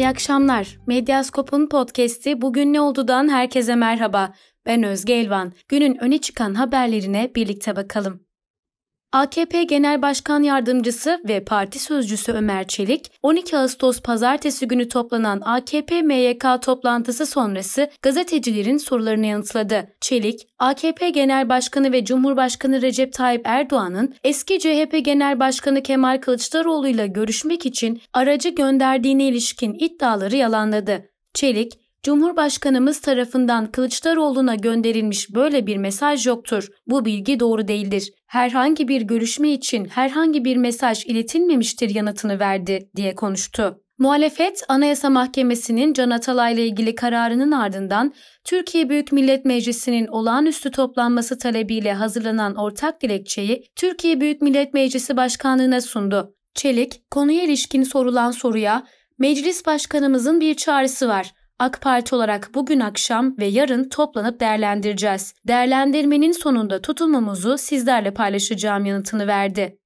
İyi akşamlar. Medyascope'un podcast'i Bugün Ne Oldu'dan herkese merhaba. Ben Özge Elvan. Günün öne çıkan haberlerine birlikte bakalım. AKP Genel Başkan Yardımcısı ve Parti Sözcüsü Ömer Çelik, 12 Ağustos Pazartesi günü toplanan AKP-MYK toplantısı sonrası gazetecilerin sorularını yanıtladı. Çelik, AKP Genel Başkanı ve Cumhurbaşkanı Recep Tayyip Erdoğan'ın eski CHP Genel Başkanı Kemal Kılıçdaroğlu'yla görüşmek için aracı gönderdiğine ilişkin iddiaları yalanladı. Çelik, Cumhurbaşkanımız tarafından Kılıçdaroğlu'na gönderilmiş böyle bir mesaj yoktur. Bu bilgi doğru değildir. Herhangi bir görüşme için herhangi bir mesaj iletilmemiştir yanıtını verdi diye konuştu. Muhalefet, Anayasa Mahkemesi'nin Can Atalay ile ilgili kararının ardından Türkiye Büyük Millet Meclisi'nin olağanüstü toplanması talebiyle hazırlanan ortak dilekçeyi Türkiye Büyük Millet Meclisi Başkanlığı'na sundu. Çelik, konuya ilişkin sorulan soruya "Meclis Başkanımızın bir çağrısı var. AK Parti olarak bugün akşam ve yarın toplanıp değerlendireceğiz. Değerlendirmenin sonunda tutumumuzu sizlerle paylaşacağım" yanıtını verdi.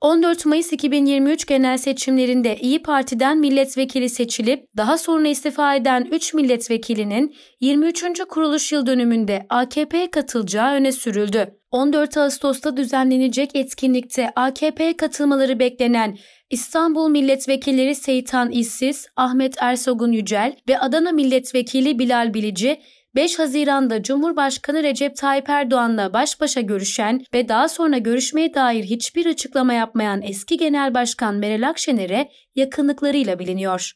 14 Mayıs 2023 genel seçimlerinde İYİ Parti'den milletvekili seçilip daha sonra istifa eden 3 milletvekilinin 23. kuruluş yıl dönümünde AKP'ye katılacağı öne sürüldü. 14 Ağustos'ta düzenlenecek etkinlikte AKP'ye katılmaları beklenen İstanbul Milletvekilleri Seyithan İşsiz, Ahmet Ersoy'un Yücel ve Adana Milletvekili Bilal Bilici, 5 Haziran'da Cumhurbaşkanı Recep Tayyip Erdoğan'la baş başa görüşen ve daha sonra görüşmeye dair hiçbir açıklama yapmayan eski Genel Başkan Meral Akşener'e yakınlıklarıyla biliniyor.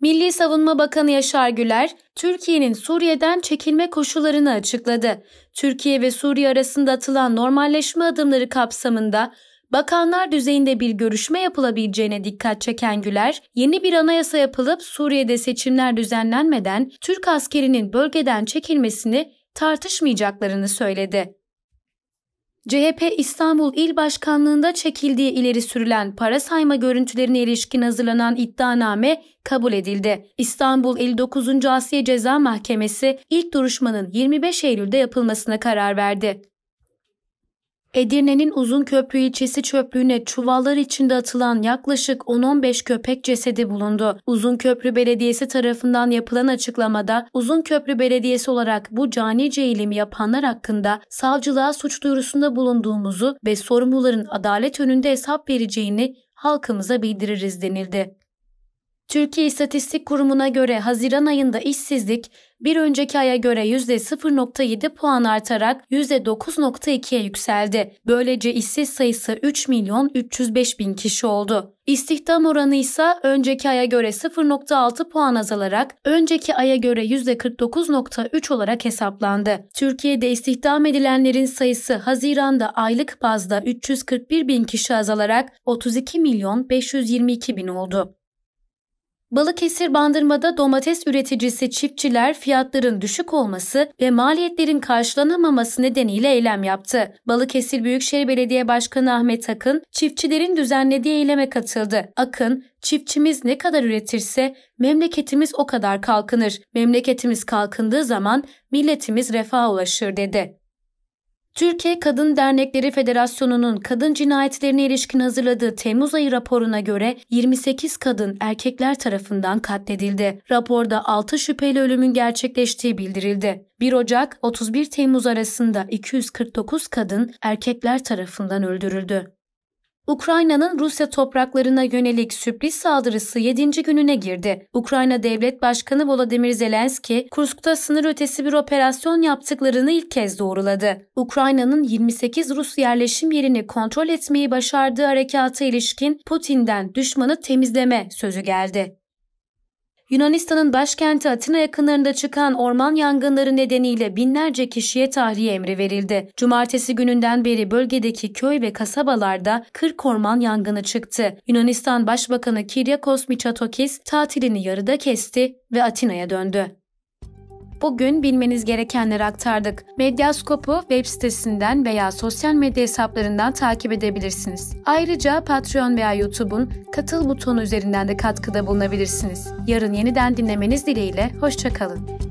Milli Savunma Bakanı Yaşar Güler, Türkiye'nin Suriye'den çekilme koşullarını açıkladı. Türkiye ve Suriye arasında atılan normalleşme adımları kapsamında bakanlar düzeyinde bir görüşme yapılabileceğine dikkat çeken Güler, yeni bir anayasa yapılıp Suriye'de seçimler düzenlenmeden Türk askerinin bölgeden çekilmesini tartışmayacaklarını söyledi. CHP İstanbul İl Başkanlığı'nda çekildiği ileri sürülen para sayma görüntülerine ilişkin hazırlanan iddianame kabul edildi. İstanbul İl 9. Asliye Ceza Mahkemesi ilk duruşmanın 25 Eylül'de yapılmasına karar verdi. Edirne'nin Uzunköprü ilçesi çöplüğüne çuvallar içinde atılan yaklaşık 10-15 köpek cesedi bulundu. Uzunköprü Belediyesi tarafından yapılan açıklamada Uzunköprü Belediyesi olarak bu canice eylemi yapanlar hakkında savcılığa suç duyurusunda bulunduğumuzu ve sorumluların adalet önünde hesap vereceğini halkımıza bildiririz denildi. Türkiye İstatistik Kurumu'na göre Haziran ayında işsizlik bir önceki aya göre %0.7 puan artarak %9.2'ye yükseldi. Böylece işsiz sayısı 3.305.000 kişi oldu. İstihdam oranı ise önceki aya göre 0.6 puan azalarak önceki aya göre %49.3 olarak hesaplandı. Türkiye'de istihdam edilenlerin sayısı Haziran'da aylık bazda 341.000 kişi azalarak 32.522.000 oldu. Balıkesir Bandırma'da domates üreticisi çiftçiler fiyatların düşük olması ve maliyetlerin karşılanamaması nedeniyle eylem yaptı. Balıkesir Büyükşehir Belediye Başkanı Ahmet Akın, çiftçilerin düzenlediği eyleme katıldı. Akın, "Çiftçimiz ne kadar üretirse memleketimiz o kadar kalkınır. Memleketimiz kalkındığı zaman milletimiz refaha ulaşır" dedi. Türkiye Kadın Dernekleri Federasyonu'nun kadın cinayetlerine ilişkin hazırladığı Temmuz ayı raporuna göre 28 kadın erkekler tarafından katledildi. Raporda 6 şüpheli ölümün gerçekleştiği bildirildi. 1 Ocak-31 Temmuz arasında 249 kadın erkekler tarafından öldürüldü. Ukrayna'nın Rusya topraklarına yönelik sürpriz saldırısı 7. gününe girdi. Ukrayna Devlet Başkanı Volodymyr Zelenski, Kursk'ta sınır ötesi bir operasyon yaptıklarını ilk kez doğruladı. Ukrayna'nın 28 Rus yerleşim yerini kontrol etmeyi başardığı harekata ilişkin Putin'den "düşmanı temizleme" sözü geldi. Yunanistan'ın başkenti Atina yakınlarında çıkan orman yangınları nedeniyle binlerce kişiye tahliye emri verildi. Cumartesi gününden beri bölgedeki köy ve kasabalarda 40 orman yangını çıktı. Yunanistan Başbakanı Kyriakos Mitsotakis tatilini yarıda kesti ve Atina'ya döndü. Bugün bilmeniz gerekenleri aktardık. Medyascope'u web sitesinden veya sosyal medya hesaplarından takip edebilirsiniz. Ayrıca Patreon veya YouTube'un katıl butonu üzerinden de katkıda bulunabilirsiniz. Yarın yeniden dinlemeniz dileğiyle, hoşça kalın.